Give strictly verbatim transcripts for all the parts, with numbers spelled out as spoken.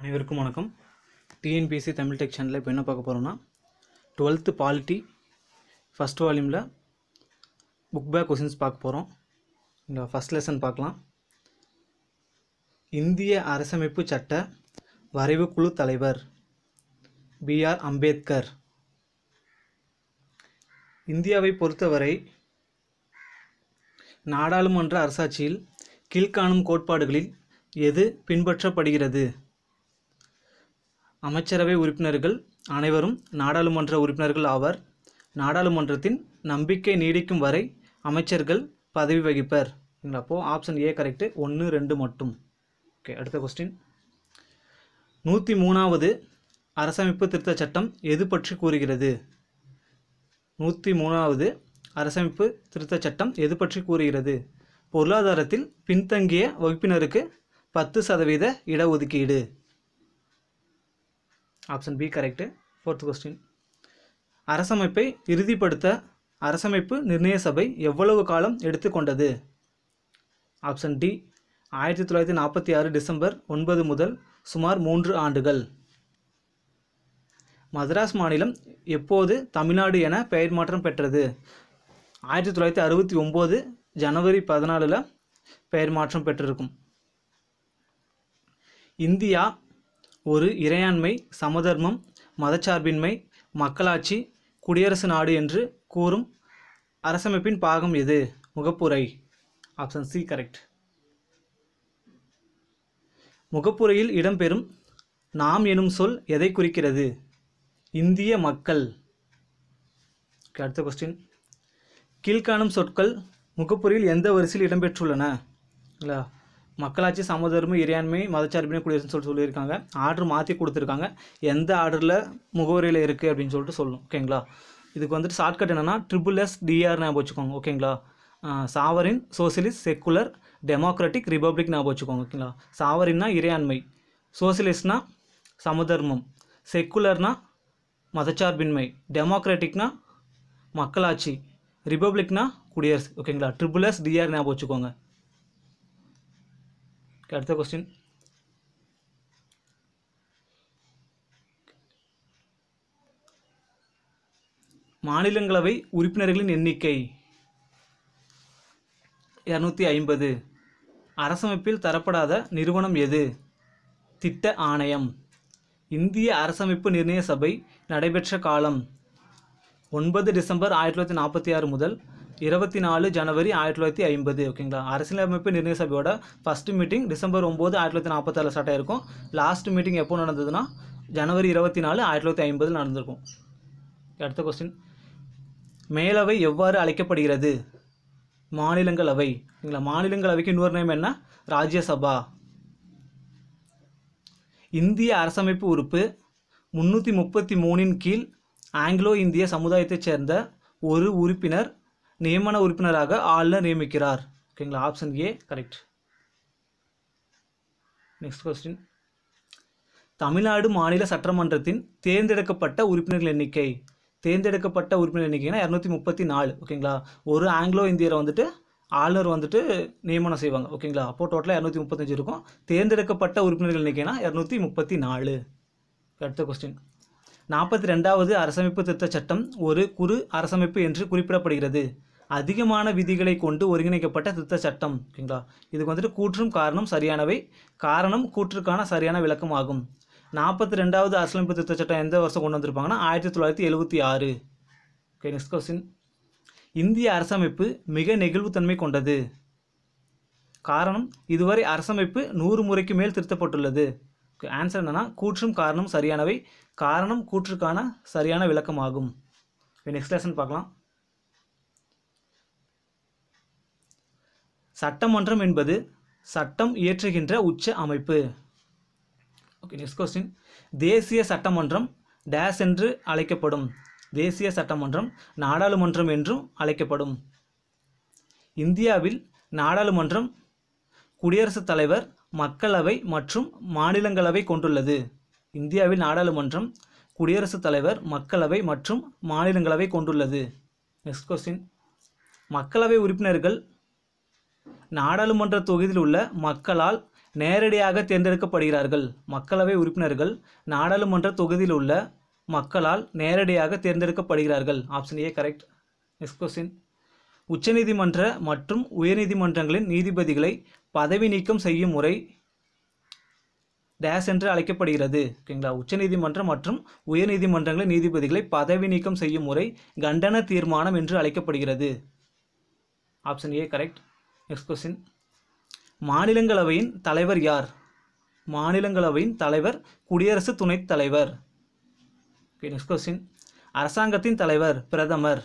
அனைவருக்கும் வணக்கம் T N P S C Tamil tech சேனல்ல இப்ப என்ன பார்க்க போறோம்னா twelfth பாலிட்டி first வால்யூம்ல book back questions பார்க்க போறோம். இந்த first lesson பார்க்கலாம். இந்திய அரசமைப்பு சட்ட வரைவு குழு தலைவர் பி ஆர் அம்பேத்கர். இந்தியாவை பொறுத்தவரை நாடாளுமன்ற அரசாட்சியில் கீழ்காணும் கோட்பாடுகளில் எது பின்பற்றப்படுகிறது? அமைச்சரவை உறுப்பினர்கள் அனைவரும் நாடாளுமன்ற உறுப்பினர்கள் ஆவர். நாடாளுமன்றத்தின் நம்பிக்கை நீடிக்கும் வரை அமைச்சர்கள் பதவி வகிப்பர். அப்போ ஆப்ஷன் ஏ கரெக்ட், ஒன்று ரெண்டு மட்டும். ஓகே, அடுத்த கொஸ்டின். நூற்றி மூணாவது அரசமைப்பு திருத்த சட்டம் எது பற்றி கூறுகிறது? நூற்றி மூணாவது அரசமைப்பு திருத்த சட்டம் எது பற்றி கூறுகிறது? பொருளாதாரத்தில் பின்தங்கிய வகுப்பினருக்கு பத்து சதவீத இடஒதுக்கீடு. Option B correct. Fourth question. அரசமைப்பை இறுதிப்படுத்த அரசமைப்பு நிர்ணய சபை எவ்வளவு காலம் எடுத்துக்கொண்டது? ஆப்ஷன் டி, ஆயிரத்தி தொள்ளாயிரத்தி நாற்பத்தி ஆறு டிசம்பர் ஒன்பது முதல் சுமார் மூன்று ஆண்டுகள். மதராஸ் மாநிலம் எப்போது தமிழ்நாடு என பெயர் மாற்றம் பெற்றது? ஆயிரத்தி தொள்ளாயிரத்தி அறுபத்தி ஒம்பது ஜனவரி பதினாலில் பெயர் மாற்றம் பெற்றிருக்கும். இந்தியா ஒரு இறையாண்மை, சமதர்மம், மதச்சார்பின்மை, மக்களாட்சி, குடியரசு நாடு என்று கூறும் அரசமைப்பின் பாகம் எது? முகப்புரை. Option C correct. முகப்புரையில் இடம்பெறும் நாம் எனும் சொல் எதை குறிக்கிறது? இந்திய மக்கள். அடுத்த கொஸ்டின். கீழ்காணும் சொற்கள் முகப்புரையில் எந்த வரிசையில் இடம்பெற்றுள்ளன? இல்லை, மக்களாட்சி, சமதர்ம, இறையாண்மை, மதச்சார்பினை, குடியரசுன்னு சொல்லிட்டு சொல்லியிருக்காங்க. ஆர்டர் மாற்றி கொடுத்துருக்காங்க. எந்த ஆர்டரில் முகவரியில் இருக்குது அப்படின்னு சொல்லிட்டு சொல்லணும். ஓகேங்களா? இதுக்கு வந்துட்டு ஷார்ட்கட் என்னென்னா ட்ரிபிள் எஸ் டிஆர் ஞாபகம் வச்சுக்கோங்க. ஓகேங்களா? Sovereign, socialist, secular, democratic, republic ஞாபகம் வச்சுக்கோங்க. ஓகேங்களா? சாவரின்னா இறையாண்மை, சோசியலிஸ்ட்னா சமதர்மம், செக்குலர்னா மதச்சார்பின்மை, டெமோக்ராட்டிக்னா மக்களாட்சி, ரிபப்ளிக்னா குடியரசு. ஓகேங்களா? ட்ரிபிள் எஸ் டிஆர் ஞாபகம் வச்சுக்கோங்க. அடுத்த கொஸ்டின். மாநிலங்களவை உறுப்பினர்களின் எண்ணிக்கை இருநூற்றி ஐம்பது. அரசமைப்பில் தரப்படாத நிறுவனம் எது? திட்ட ஆணையம். இந்திய அரசமைப்பு நிர்ணய சபை நடைபெற்ற காலம் ஒன்பது டிசம்பர் ஆயிரத்தி தொள்ளாயிரத்தி நாற்பத்தி ஆறு முதல் இருபத்தி நாலு ஜனவரி ஆயிரத்தி தொள்ளாயிரத்தி ஐம்பது. ஓகேங்களா? அரசியலமைப்பு நிர்ணய சபையோட ஃபஸ்ட்டு மீட்டிங் டிசம்பர் ஒம்பது ஆயிரத்தி தொள்ளாயிரத்தி நாற்பத்தாறில் ஸ்டார்ட் ஆகிருக்கும். லாஸ்ட் மீட்டிங் எப்போ நடந்ததுன்னா ஜனவரி இருபத்தி நாலு ஆயிரத்தி தொள்ளாயிரத்தி ஐம்பதில் நடந்திருக்கும். அடுத்த கொஸ்டின். மேலவை எவ்வாறு அழைக்கப்படுகிறது? மாநிலங்களவை. ஓகேங்களா? மாநிலங்களவைக்கு இன்னொரு நேம் என்ன? ராஜ்யசபா. இந்திய அரசமைப்பு உறுப்பு முந்நூற்றி முப்பத்தி மூணின் கீழ் ஆங்கிலோ இந்திய சமுதாயத்தைச் சேர்ந்த ஒரு உறுப்பினர் நியமன உறுப்பினராக ஆளுநர் நியமிக்கிறார். ஓகேங்களா? Option A correct. Next question. Tamil Nadu மாநில சட்டமன்றத்தின் தேர்ந்தெடுக்கப்பட்ட உறுப்பினர்கள் எண்ணிக்கை. தேர்ந்தெடுக்கப்பட்ட உறுப்பினர் எண்ணிக்கைனா இரநூத்தி முப்பத்தி நாலு. ஓகேங்களா? ஒரு ஆங்கிலோ இந்தியரை வந்துட்டு ஆளுநர் வந்துட்டு நியமனம் செய்வாங்க. ஓகேங்களா? அப்போது டோட்டலாக இரநூத்தி முப்பத்தஞ்சு இருக்கும். தேர்ந்தெடுக்கப்பட்ட உறுப்பினர்கள் எண்ணிக்கைனா இரநூத்தி முப்பத்தி நாலு. அடுத்த கொஸ்டின். நாற்பத்தி ரெண்டாவது அரசமைப்பு திருத்த சட்டம் ஒரு குறு அரசமைப்பு என்று குறிப்பிடப்படுகிறது. அதிகமான விதிகளை கொண்டு ஒருங்கிணைக்கப்பட்ட திருத்த சட்டம். ஓகேங்களா? இதுக்கு வந்துட்டு கூற்றும் காரணம் சரியானவை. காரணம் கூற்றுக்கான சரியான விளக்கம் ஆகும். நாற்பத்தி ரெண்டாவது அரசமைப்பு திருத்த சட்டம் எந்த வருஷம் கொண்டு வந்திருப்பாங்கன்னா ஆயிரத்தி தொள்ளாயிரத்தி எழுபத்தி ஆறு. Okay, next question. இந்திய அரசமைப்பு மிக நெகிழ்வுத்தன்மை கொண்டது. காரணம், இதுவரை அரசமைப்பு நூறு முறைக்கு மேல் திருத்தப்பட்டுள்ளது. ஆன்சர் என்னன்னா கூற்றும் காரணம் சரியானவை. காரணம் கூற்றுக்கான சரியான விளக்கம் ஆகும். நெக்ஸ்ட் லெசன் பார்க்கலாம். சட்டமன்றம் என்பது சட்டம் இயற்றுகின்ற உச்ச அமைப்பு. Okay, next question. தேசிய சட்டமன்றம் டேஸ் என்று அழைக்கப்படும். தேசிய சட்டமன்றம் நாடாளுமன்றம் என்றும் அழைக்கப்படும். இந்தியாவில் நாடாளுமன்றம், குடியரசுத் தலைவர், மக்களவை மற்றும் மாநிலங்களவை கொண்டுள்ளது. இந்தியாவில் நாடாளுமன்றம், குடியரசுத் தலைவர், மக்களவை மற்றும் மாநிலங்களவை கொண்டுள்ளது. Next question. மக்களவை உறுப்பினர்கள் நாடாளுமன்ற தொகுதியில் உள்ள மக்களால் நேரடியாக தேர்ந்தெடுக்கப்படுகிறார்கள் மக்களவை உறுப்பினர்கள் நாடாளுமன்ற தொகுதியில் உள்ள மக்களால் நேரடியாக தேர்ந்தெடுக்கப்படுகிறார்கள் option A correct next question உச்சநீதிமன்ற மற்றும் உயர்நீதிமன்றங்களின் நீதிபதிகளை பதவி நீக்கம் செய்யும் முறை டேஷ் என்று அழைக்கப்படுகிறது ஓகேங்களா உச்சநீதிமன்றம் மற்றும் உயர்நீதிமன்றங்களின் நீதிபதிகளை பதவி நீக்கம் செய்யும் முறை கண்டன தீர்மானம் என்று அழைக்கப்படுகிறது option A correct next question மாநிலங்களவையின் தலைவர் யார் மாநிலங்களவையின் தலைவர் குடியரசு துணைத் தலைவர் ஓகே நெக்ஸ்ட் क्वेश्चन அரசாங்கத்தின் தலைவர் பிரதமர்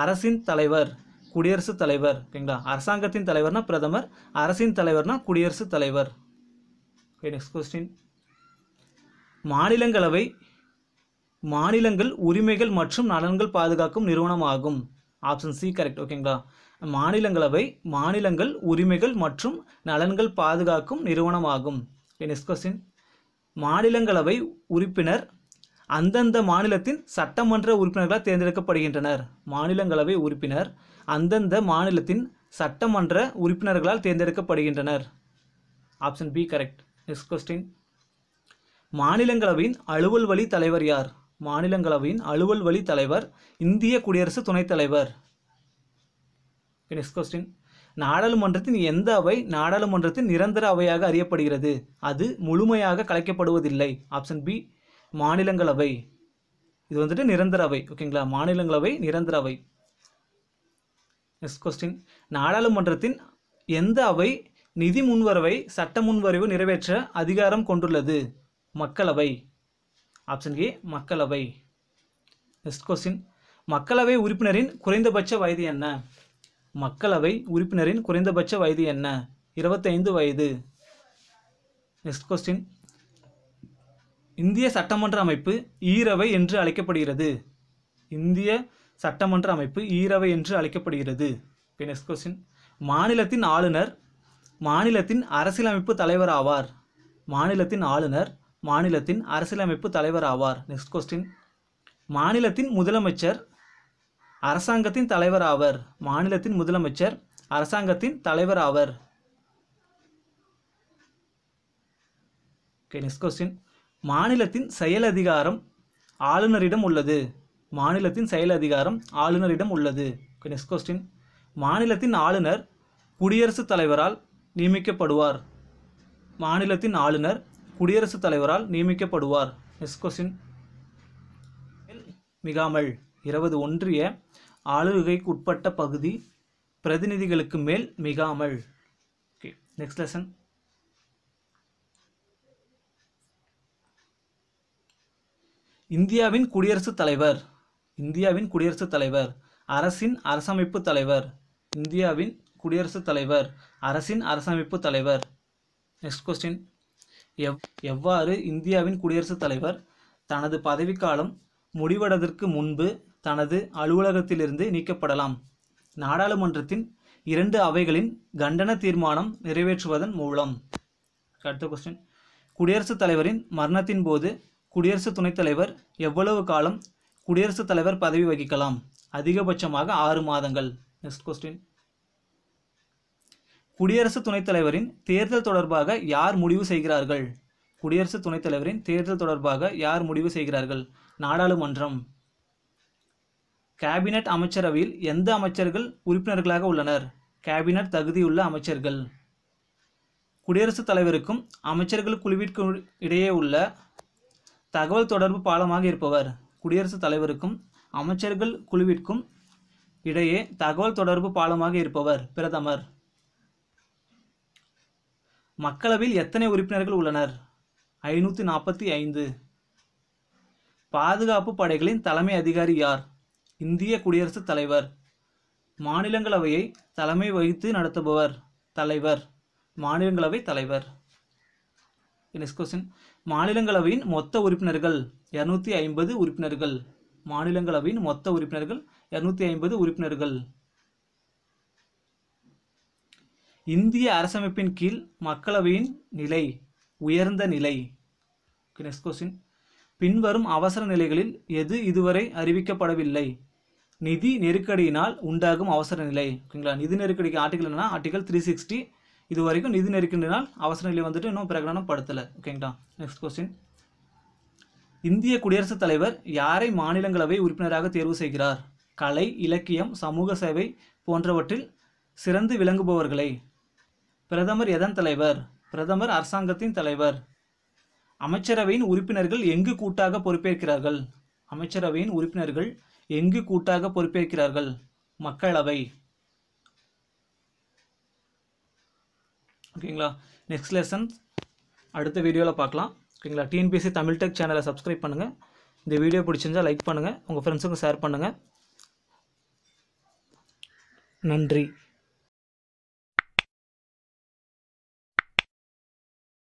அரசின் தலைவர் குடியரசு தலைவர் ஓகேங்களா அரசாங்கத்தின் தலைவர்னா பிரதமர் அரசின் தலைவர்னா குடியரசு தலைவர் ओके नेक्स्ट क्वेश्चन மாநிலங்களவை மாநிலங்கள் உரிமைகள் மற்றும் நலன்கள் பாதுகாக்கும் நிறுவனம் ஆகும் ஆப்ஷன் சி கரெக்ட் ஓகேங்களா மாநிலங்களவை மாநிலங்கள் உரிமைகள் மற்றும் நலன்கள் பாதுகாக்கும் நிறுவனம் ஆகும் ஓகே नेक्स्ट क्वेश्चन மாநிலங்களவை உறுப்பினர் அந்தந்த மாநிலத்தின் சட்டமன்ற உறுப்பினர்களால் தேர்ந்தெடுக்கப்படுகின்றனர் மாநிலங்களவை உறுப்பினர் அந்தந்த மாநிலத்தின் சட்டமன்ற உறுப்பினர்களால் தேர்ந்தெடுக்கப்படுகின்றனர் option B correct next question மாநிலங்களவையின் அலுவல் வழி தலைவர் யார் மாநிலங்களவையின் அலுவல் வழி தலைவர் இந்திய குடியரசு துணைத் தலைவர் नेक्स्ट क्वेश्चन நாடாளுமன்றத்தின் எந்த அவை நாடாளுமன்றத்தின் நிரந்தர அவையாக அறியப்படுகிறது அது முழுமையாக கலைக்கப்படுவதில்லை ஆப்ஷன் பி மாநிலங்களவை இது வந்துட்டு நிரந்தர அவை ஓகேங்களா மாநிலங்களவை நிரந்தர அவை नेक्स्ट क्वेश्चन நாடாளுமன்றத்தின் எந்த அவை நிதி முன்வரவை சட்ட முன்வரவு நிறைவேற்ற அதிகாரம் கொண்டுள்ளது மக்களவை ஆப்ஷன் ஏ மக்களவை நெக்ஸ்ட் क्वेश्चन மக்களவை உறுப்பினரின் குறைந்தபட்ச வயது என்ன மக்களவை உறுப்பினரின் குறைந்தபட்ச வயது என்ன இருபத்தைந்து வயது நெக்ஸ்ட் क्वेश्चन இந்திய சட்டமன்ற அமைப்பு ஈரவை என்று அழைக்கப்படுகிறது இந்திய சட்டமன்ற அமைப்பு ஈரவை என்று அழைக்கப்படுகிறது ஓகே நெக்ஸ்ட் क्वेश्चन மாநிலத்தின் ஆளுநர் மாநிலத்தின் அரசியலமைப்பு தலைவர் ஆவார் மாநிலத்தின் ஆளுநர் மாநிலத்தின் அரசியலமைப்பு தலைவர் ஆவார் நெக்ஸ்ட் क्वेश्चन மாநிலத்தின் முதலமைச்சர் அரசாங்கத்தின் தலைவர் ஆவர் மாநிலத்தின் முதலமைச்சர் அரசாங்கத்தின் தலைவர் ஆவர் ஓகே நெக்ஸ்ட் क्वेश्चन மாநிலத்தின் செயல் அதிகாரம் ஆளுநரிடம் உள்ளது மாநிலத்தின் செயல் அதிகாரம் ஆளுநரிடம் உள்ளது ஓகே நெக்ஸ்ட் क्वेश्चन மாநிலத்தின் ஆளுநர் குடியரசுத் தலைவரால் நியமிக்கப்படுவார் மாநிலத்தின் ஆளுநர் குடியரசுத் தலைவரால் நியமிக்கப்படுவார் நெக்ஸ்ட் क्वेश्चन மிகாமல் இருபது ஒன்றிய ஆளுகைக்கு உட்பட்ட பகுதி பிரதிநிதிகளுக்கு மேல் மிகாமல் ஓகே நெக்ஸ்ட் லெசன் இந்தியாவின் குடியரசுத் தலைவர் இந்தியாவின் குடியரசுத் தலைவர் அரசின் அரசமைப்பு தலைவர் இந்தியாவின் குடியரசுத் தலைவர் அரசின் அரசமைப்பு தலைவர் நெக்ஸ்ட் क्वेश्चन எவ் எவ்வாறு இந்தியாவின் குடியரசுத் தலைவர் தனது பதவிக்காலம் முடிவடைவதற்கு முன்பு தனது அலுவலகத்திலிருந்து நீக்கப்படலாம் நாடாளுமன்றத்தின் இரண்டு அவைகளின் கண்டன தீர்மானம் நிறைவேற்றுவதன் மூலம் அடுத்த क्वेश्चन குடியரசுத் தலைவரின் மரணத்தின் போது குடியரசு துணைத் தலைவர் எவ்வளவு காலம் குடியரசுத் தலைவர் பதவி வகிக்கலாம் அதிகபட்சமாக ஆறு மாதங்கள் நெக்ஸ்ட் क्वेश्चन குடியரசு துணைத் தலைவரின் தேர்தல் தொடர்பாக யார் முடிவு செய்கிறார்கள் குடியரசு துணைத் தலைவரின் தேர்தல் தொடர்பாக யார் முடிவு செய்கிறார்கள் நாடாளுமன்றம் கேபினட் அமைச்சரவையில் எந்த அமைச்சர்கள் உறுப்பினர்களாக உள்ளனர் கேபினட் தகுதியுள்ள அமைச்சர்கள் குடியரசுத் தலைவருக்கும் அமைச்சர்கள் குழுவிற்கும் இடையே உள்ள தகவல் தொடர்பு பாலமாக இருப்பவர் குடியரசுத் தலைவருக்கும் அமைச்சர்கள் குழுவிற்கும் இடையே தகவல் தொடர்பு பாலமாக இருப்பவர் பிரதமர் மக்களவையில் எத்தனை உறுப்பினர்கள் உள்ளனர் ஐநூற்றி நாற்பத்தி ஐந்து பாதுகாப்பு படைகளின் தலைமை அதிகாரி யார் இந்திய குடியரசுத் தலைவர் மாநிலங்களவையை தலைமை வகித்து நடத்துபவர் தலைவர் மாநிலங்களவை தலைவர் நெக்ஸ்ட் क्वेश्चन மாநிலங்களவையின் மொத்த உறுப்பினர்கள் இருநூற்றி ஐம்பது உறுப்பினர்கள் மாநிலங்களவையின் மொத்த உறுப்பினர்கள் இருநூற்றி ஐம்பது உறுப்பினர்கள் இந்திய அரசமைப்பின் கீழ் மக்களவையின் நிலை உயர்ந்த நிலை நெக்ஸ்ட் क्वेश्चन பின்வரும் அவசர நிலைகளில் எது இதுவரை அறிவிக்கப்படவில்லை நிதி நெருக்கடியினால் உண்டாகும் அவசர நிலை ஓகேங்களா நிதி நெருக்கடிக்கு ஆர்டிகல் என்னன்னா ஆர்டிகல் த்ரீ சிக்ஸ்டி இது வரைக்கும் நிதி நெருக்கடினால் அவசர நிலை வந்துட்டு இன்னும் பிரகடனப்படுத்தல. ஓகேங்களா. Next question. இந்திய குடியரசுத் தலைவர் யாரை மாநிலங்களவை உறுப்பினராக தேர்வு செய்கிறார்? கலை, இலக்கியம், சமூக சேவை போன்றவற்றில் சிறந்து விளங்குபவர்களை. பிரதமர் எதன் தலைவர்? பிரதமர் அரசாங்கத்தின் தலைவர். அமைச்சரவையின் உறுப்பினர்கள் எங்கு கூட்டாக பொறுப்பேற்கிறார்கள்? அமைச்சரவையின் உறுப்பினர்கள் எங்கு கூட்டாக பொறுப்பேற்கிறார்கள்? மக்களவை. ஓகேங்களா. நெக்ஸ்ட் லெசன் அடுத்த வீடியோவில் பார்க்கலாம். ஓகேங்களா. டிஎன்பிஎஸ்சி தமிழ் டெக் சேனலை சப்ஸ்கிரைப் பண்ணுங்கள். இந்த வீடியோ பிடிச்சிருந்தால் லைக் பண்ணுங்கள், உங்கள் ஃப்ரெண்ட்ஸுக்கும் ஷேர் பண்ணுங்கள். நன்றி.